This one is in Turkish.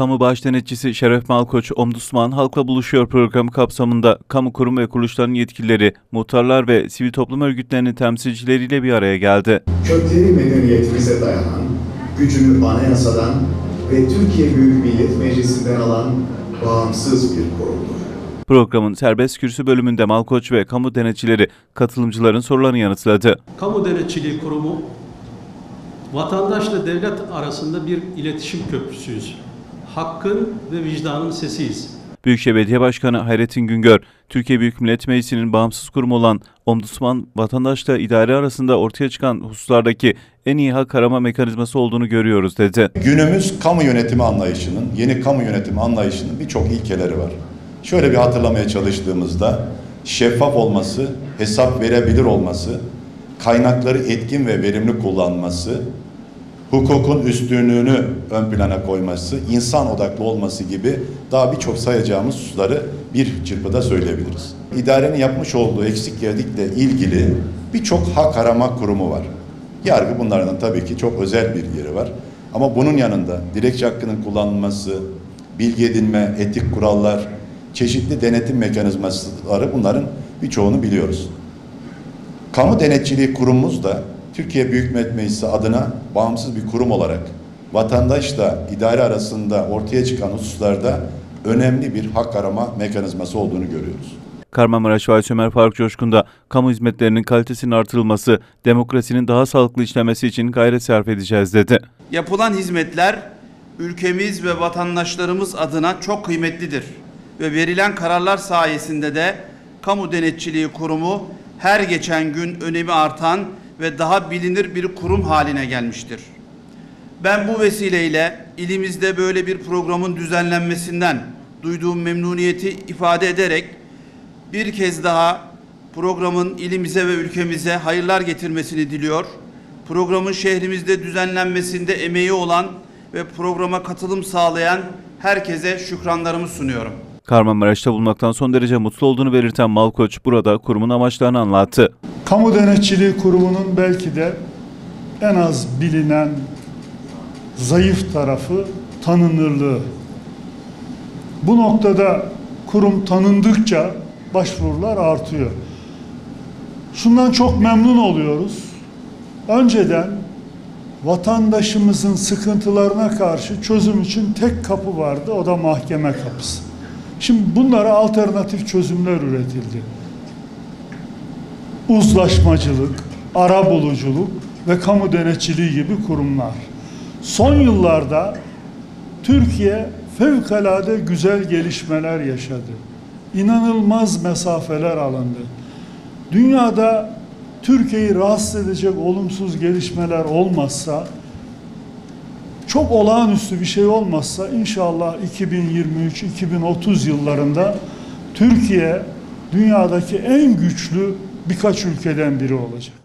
Kamu Baş Denetçisi Şeref Malkoç, Ombudsman Halkla Buluşuyor programı kapsamında kamu kurum ve kuruluşlarının yetkilileri, muhtarlar ve sivil toplum örgütlerinin temsilcileriyle bir araya geldi. Kökleri medeniyetimize dayanan, gücünü anayasadan ve Türkiye Büyük Millet Meclisi'nden alan bağımsız bir kurumdur. Programın serbest kürsü bölümünde Malkoç ve kamu denetçileri katılımcıların sorularını yanıtladı. Kamu Denetçiliği Kurumu, vatandaşla devlet arasında bir iletişim köprüsüyüz. Hakkın ve vicdanın sesiyiz. Büyükşehir Belediye Başkanı Hayrettin Güngör, Türkiye Büyük Millet Meclisi'nin bağımsız kurumu olan Ombudsman, vatandaşla idare arasında ortaya çıkan hususlardaki en iyi hak arama mekanizması olduğunu görüyoruz dedi. Günümüz kamu yönetimi anlayışının, yeni kamu yönetimi anlayışının birçok ilkeleri var. Şöyle bir hatırlamaya çalıştığımızda şeffaf olması, hesap verebilir olması, kaynakları etkin ve verimli kullanması, hukukun üstünlüğünü ön plana koyması, insan odaklı olması gibi daha birçok sayacağımız hususları bir çırpıda söyleyebiliriz. İdarenin yapmış olduğu eksik yerdikle ilgili birçok hak arama kurumu var. Yargı bunlardan tabii ki çok özel bir yeri var. Ama bunun yanında dilekçe hakkının kullanılması, bilgi edinme, etik kurallar, çeşitli denetim mekanizmaları, bunların birçoğunu biliyoruz. Kamu Denetçiliği Kurumumuz da Türkiye Büyük Millet Meclisi adına bağımsız bir kurum olarak vatandaşla idare arasında ortaya çıkan hususlarda önemli bir hak arama mekanizması olduğunu görüyoruz. Kahramanmaraş Valisi Ömer Faruk Coşkun da kamu hizmetlerinin kalitesinin artırılması, demokrasinin daha sağlıklı işlemesi için gayret sarf edeceğiz dedi. Yapılan hizmetler ülkemiz ve vatandaşlarımız adına çok kıymetlidir ve verilen kararlar sayesinde de Kamu Denetçiliği Kurumu her geçen gün önemi artan ve daha bilinir bir kurum haline gelmiştir. Ben bu vesileyle ilimizde böyle bir programın düzenlenmesinden duyduğum memnuniyeti ifade ederek bir kez daha programın ilimize ve ülkemize hayırlar getirmesini diliyor. Programın şehrimizde düzenlenmesinde emeği olan ve programa katılım sağlayan herkese şükranlarımı sunuyorum. Kahramanmaraş'ta bulunmaktan son derece mutlu olduğunu belirten Malkoç burada kurumun amaçlarını anlattı. Kamu Denetçiliği Kurumu'nun belki de en az bilinen zayıf tarafı tanınırlığı. Bu noktada kurum tanındıkça başvurular artıyor. Şundan çok memnun oluyoruz. Önceden vatandaşımızın sıkıntılarına karşı çözüm için tek kapı vardı, o da mahkeme kapısı. Şimdi bunlara alternatif çözümler üretildi. Uzlaşmacılık, arabuluculuk ve kamu denetçiliği gibi kurumlar. Son yıllarda Türkiye fevkalade güzel gelişmeler yaşadı. İnanılmaz mesafeler alındı. Dünyada Türkiye'yi rahatsız edecek olumsuz gelişmeler olmazsa, çok olağanüstü bir şey olmazsa inşallah 2023-2030 yıllarında Türkiye dünyadaki en güçlü birkaç ülkeden biri olacak.